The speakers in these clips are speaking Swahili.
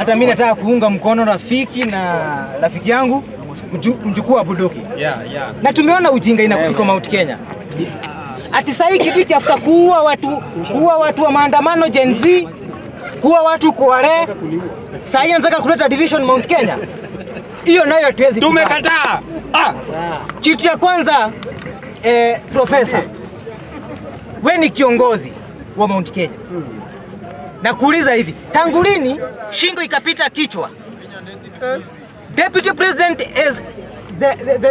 Hata mimi nataka kuunga mkono rafiki yangu mjukuu wa Budoki. Na tumeona ujinga inakuliko Mount Kenya. Ati sahi kidiki afta kuua watu wa maandamano Gen Z, kuua watu kuware. Sahi anataka kuleta division Mount Kenya. Hiyo nayo hatuwezi. Tumekataa. Kitu ya kwanza professor, wewe ni kiongozi wa Mount Kenya. Na kuuliza hivi, tangu lini shingo ikapita kichwa? Deputy President is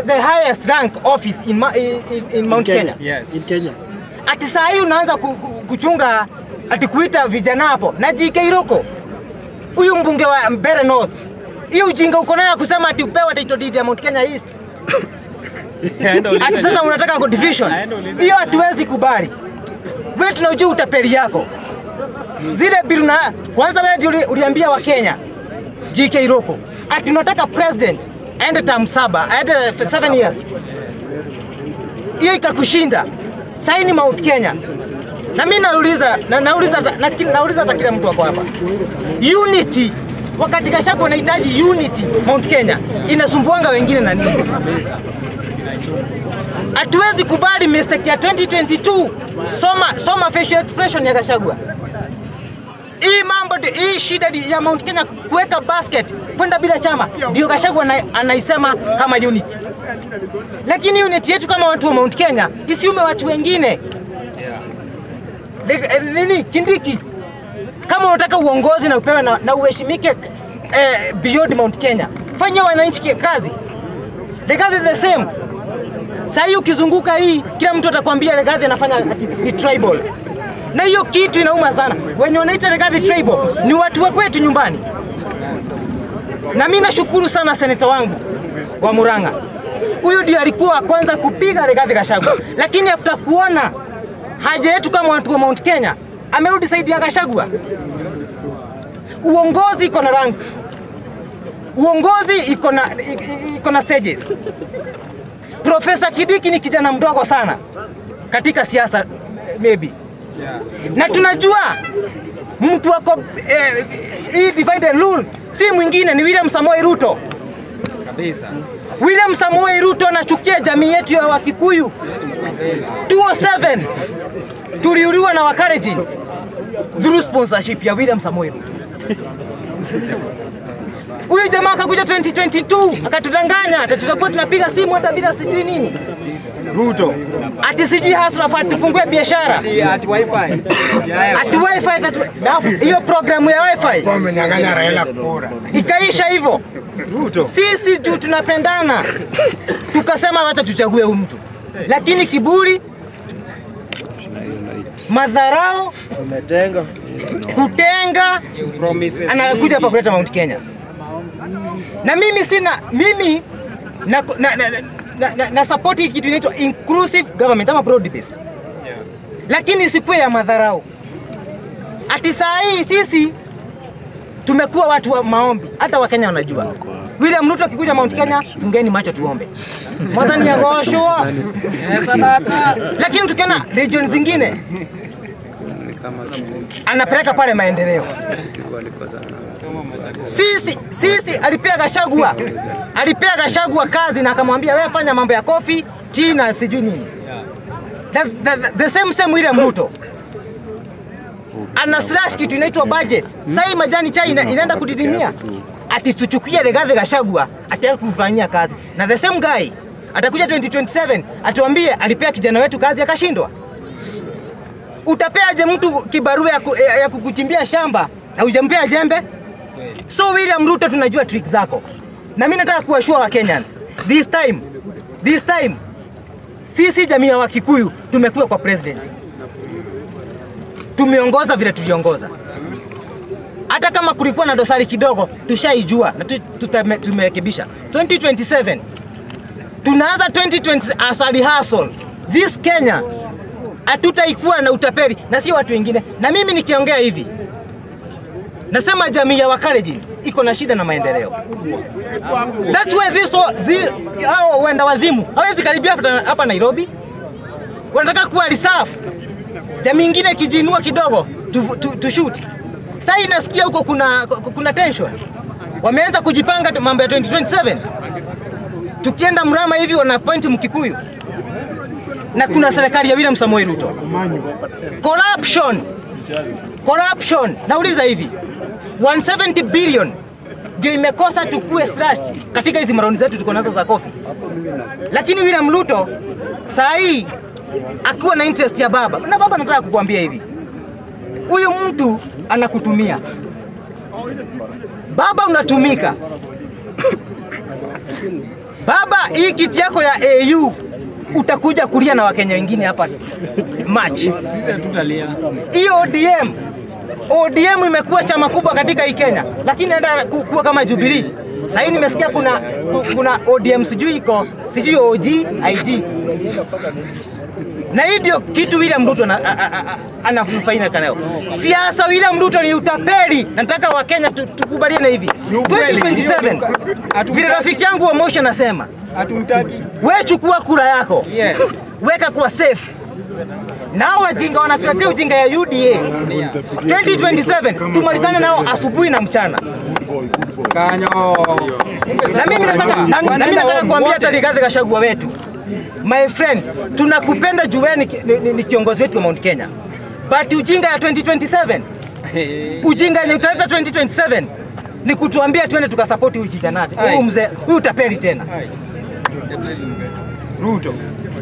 the highest rank office in Mount Kenya. Yes. In Kenya. Ati saa hii unaanza kuchunga ati kuita vijana hapo na JK Ruko. Huyu mbunge wa Mbeere North. Hiyo ujinga uko nayo kusema ati upewa title deed ya Mount Kenya East. Ati sasa unataka division. Hiyo hatuwezi kubali. Wewe tunajua utapeli yako. Zile biruna kwanza wewe uliambia wa Kenya JK Ruko ati unataka president aende term 7 years. Hiyo ikakushinda. Sasa ni Mount Kenya. Na mimi nauliza hata kila mtu wako hapa. Unity wakati kashako unahitaji unity Mount Kenya inasumbuanga wengine na nini? Hatuwezi kubali mistake ya 2022. Soma facial expression ya Gachagua. Hii mambo hii shida ya Mount Kenya kuweka basket kwenda bila chama ndio Gachagua anaisema kama unity. Lakini unity yetu kama watu wa Mount Kenya isiume watu wengine. Nini Kindiki, kama unataka uongozi na upewe na uheshimike beyond Mount Kenya, fanya wananchi kazi. Legacy the same. Sasa ukizunguka hii kila mtu atakwambia legacy anafanya ni tribal. Na hiyo kitu inauma sana. Wenye wanaita legacy tribal ni watu wa kwetu nyumbani. Na mimi nashukuru sana seneta wangu wa Muranga. Huyu ndiye alikuwa kwanza kupiga legacy Gachagua. Lakini after kuona haja yetu kama watu wa Mount Kenya, amerudi saidi ya Gachagua. Uongozi iko na rank. Uongozi iko na stages. Professor Kindiki ni kijana mdogo sana katika siasa maybe. Na tunajua mtu wako hii divide and rule si mwingine ni William Samoei Ruto. Kabisa. William Samoei Ruto anachukia jamii yetu ya Wakikuyu. 207 tuliuliwa na Wakalenjin through sponsorship ya William Samoei Ruto. Huyu jamaa akakuja 2022 akatudanganya tutakuwa tunapiga simu hata bila sijui nini. Ruto ati sijui hasla fat tufungue biashara ati wifi. Ati wifi hiyo programu ya wifi wamenyang'anya Raila kura. Ikaisha hivyo. Ruto sisi juu tunapendana. Tukasema wacha tuchague huyu mtu. Lakini kiburi, madharao, kutenga anakuja hapa kuleta Mount Kenya. Na mimi na support hii kitu inaitwa inclusive government ama broad based. Lakini sikuwe ya madharau. Ati saa hii sisi tumekuwa watu wa maombi, hata Wakenya wanajua. William Ruto akikuja Mount Kenya, fungeni macho tuombe. Madhani ya Goshua. Sadaka. Lakini tukiona region zingine anapeleka pale maendeleo. Sisi alipea Gachagua kazi na akamwambia wewe fanya mambo ya coffee, tea na sijui nini. The same William Ruto ana slash kitu inaitwa budget. Sasa majani chai inaenda kudidimia. Ati tuchukie legacy Gachagua ataenda kufanyia kazi. Na the same guy atakuja 2027 atuambie alipea kijana wetu kazi akashindwa. Utapeaje mtu kibarua ya kukuchimbia shamba na ujempea jembe? So William Ruto tunajua trick zako. Na mimi nataka kuashua wa Kenyans. This time sisi jamii ya Wakikuyu tumekuwa kwa president. Tumeongoza vile tuliongoza. Hata kama kulikuwa na dosari kidogo tushaijua na tumerekebisha. 2027 tunaanza 2020 asali hustle. This Kenya hatutaikuwa na utapeli na si watu wengine. Na mimi nikiongea hivi nasema jamii ya Wakalenjin iko na shida na maendeleo. That's why this hao wenda wazimu hawezi karibia hapa Nairobi. Wanataka kuwa reserve. Jamii nyingine kijinua kidogo to shoot. Sasa inasikia huko kuna tension. Wameanza kujipanga mambo ya 2027. Tukienda Mrama hivi wanapoint Mkikuyu. Na kuna serikali ya William Samoei Ruto. Corruption. Nauliza hivi. 170 billion ndio imekosa tukue slash katika hizi maraundi zetu tuko nazo za coffee. Lakini William Ruto saa hii akiwa na interest ya baba. Na baba nataka kukuambia hivi. Huyu mtu anakutumia. Baba unatumika. Baba, hii kiti yako ya AU utakuja kulia na Wakenya wengine hapa March. Sisi hatutalia. Hii ODM imekuwa chama kubwa katika hii Kenya, lakini inaenda kuwa kama Jubilee. Sasa hivi nimesikia kuna ODM sijui iko, sijui OG, IG. Na hii ndio kitu William Ruto anafaina kanao. Siasa William Ruto ni utapeli. Nataka Wakenya tukubaliane hivi. 2027. Vile rafiki yangu wa Moshi anasema, hatumtaki. Wewe chukua kura yako. Yes. Weka kwa safe. Na wajinga wanatuletea ujinga ya UDA. 2027 tumalizane nao asubuhi na mchana. Kanyo. Na mimi nataka kuambia Tarigathi Gachagua wetu. My friend, tunakupenda juweni ni kiongozi wetu wa Mount Kenya. But ujinga ya 2027. Ujinga yenye utaleta 2027 ni kutuambia twende tukasupport huyu kijana wetu. Huyu mzee, huyu utapeli tena. Ruto.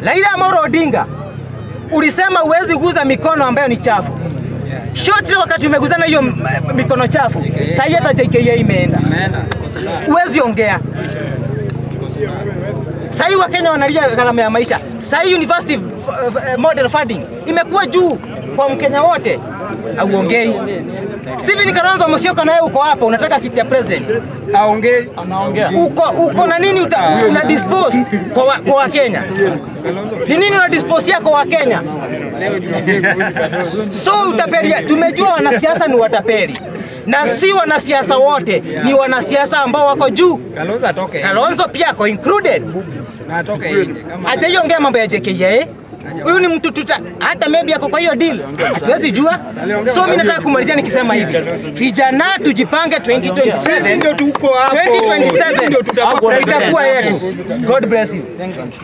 Raila Amolo Odinga, ulisema uwezi guza mikono ambayo ni chafu. Shortly wakati umeguzana hiyo mikono chafu, sahi hata JK imeenda. Uwezi ongea. Sahi wa Kenya wanalia gharama ya maisha. Sahi university model funding imekuwa juu kwa Mkenya wote. Auongei. Steven Kalonzo Musyoka naye uko hapa unataka kiti ya president. Aongei. Anaongea. Uko na nini una dispose kwa Wakenya? Ni nini una dispose yako Wakenya? So utapeli, tumejua wanasiasa ni watapeli. Na si wanasiasa wote, ni wanasiasa ambao wako juu. Kalonzo atoke. Kalonzo pia ako included. Na atoke nje kama. Acha hiyo ongea mambo ya JK. Huyu ni mtu hata maybe yako kwa hiyo deal. Siwezi jua. So mimi nataka kumalizia nikisema hivi. Vijana tujipange 2027. Ndio tuko hapo. 2027 ndio tutakuwa yetu. God bless you. Thank you.